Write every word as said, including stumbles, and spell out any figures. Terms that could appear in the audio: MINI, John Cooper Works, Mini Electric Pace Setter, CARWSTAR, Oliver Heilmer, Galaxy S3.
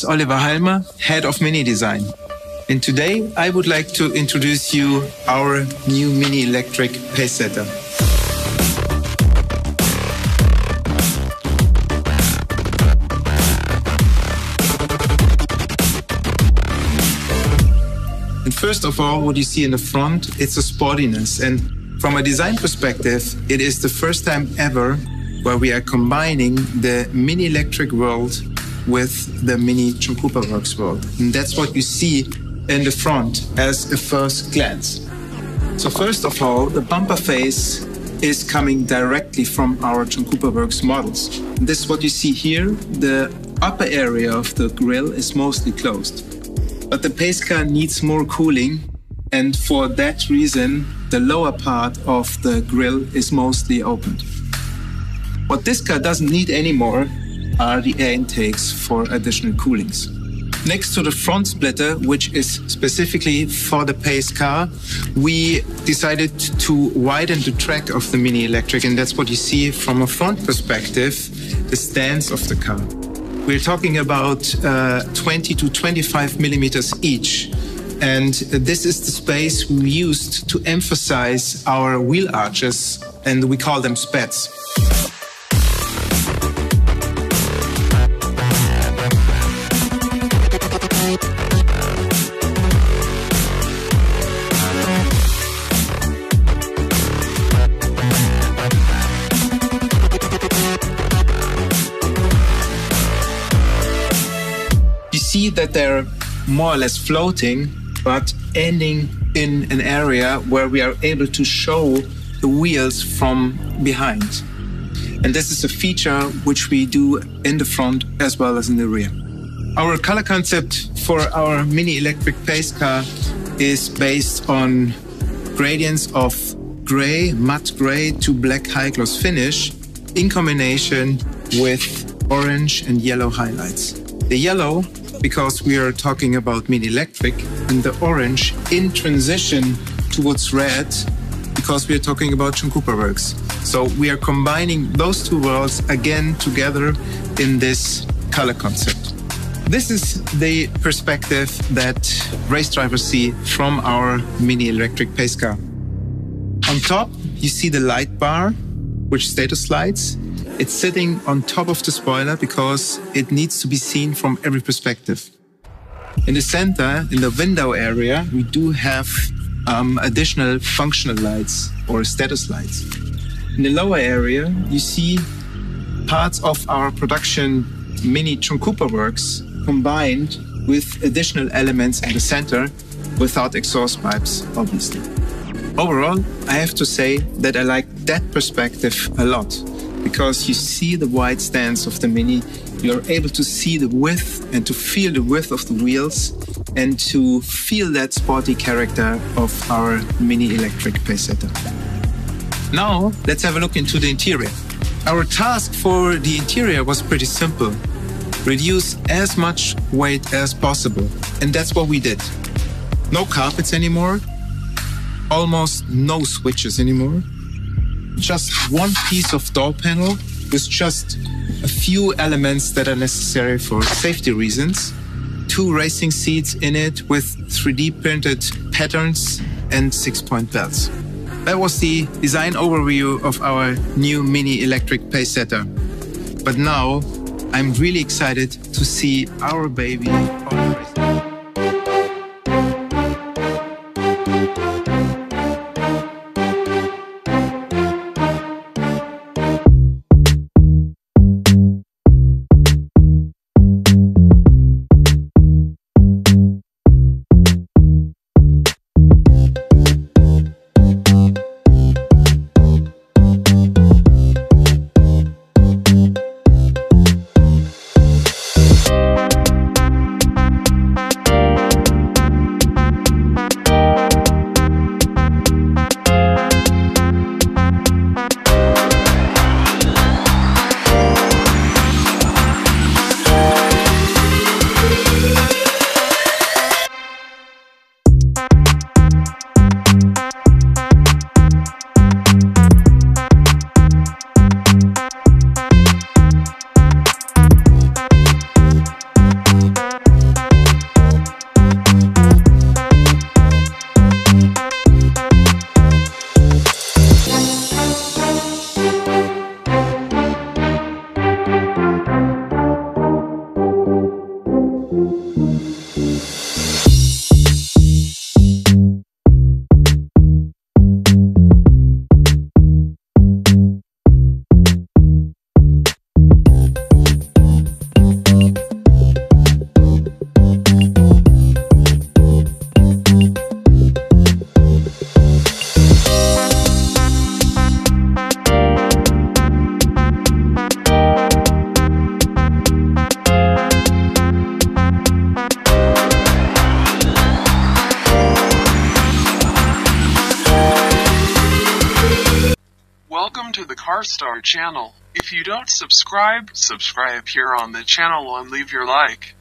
is Oliver Heilmer, head of MINI design. And today I would like to introduce you our new MINI Electric Pace Setter. And first of all, what you see in the front, it's a sportiness. And from a design perspective, it is the first time ever where we are combining the MINI Electric world with the MINI John Cooper Works world. And that's what you see in the front as a first glance. So first of all, the bumper face is coming directly from our John Cooper Works models. And this is what you see here. The upper area of the grille is mostly closed. But the pace car needs more cooling, and for that reason, the lower part of the grille is mostly opened. What this car doesn't need anymore are the air intakes for additional coolings. Next to the front splitter, which is specifically for the pace car, we decided to widen the track of the MINI Electric, and that's what you see from a front perspective, the stance of the car. We're talking about uh, twenty to twenty-five millimeters each. And this is the space we used to emphasize our wheel arches, and we call them spats. See that they're more or less floating, but ending in an area where we are able to show the wheels from behind. And this is a feature which we do in the front as well as in the rear. Our color concept for our MINI Electric Pace car is based on gradients of gray, matte gray to black high gloss finish in combination with orange and yellow highlights. The yellow because we are talking about MINI Electric, and the orange in transition towards red because we are talking about John Cooper Works. So we are combining those two worlds again together in this color concept. This is the perspective that race drivers see from our MINI Electric Pace car. On top, you see the light bar, which status lights. It's sitting on top of the spoiler because it needs to be seen from every perspective. In the center, in the window area, we do have um, additional functional lights or status lights. In the lower area, you see parts of our production MINI John Cooper Works combined with additional elements in the center without exhaust pipes, obviously. Overall, I have to say that I like that perspective a lot. Because you see the wide stance of the MINI, you're able to see the width and to feel the width of the wheels and to feel that sporty character of our MINI Electric Pace Setter. Now, let's have a look into the interior. Our task for the interior was pretty simple. Reduce as much weight as possible. And that's what we did. No carpets anymore. Almost no switches anymore. Just one piece of door panel with just a few elements that are necessary for safety reasons. Two racing seats in it with three D printed patterns and six-point belts. That was the design overview of our new MINI Electric Pace Setter. But now I'm really excited to see our baby. to the CARWSTAR channel. If you don't subscribe, subscribe here on the channel and leave your like.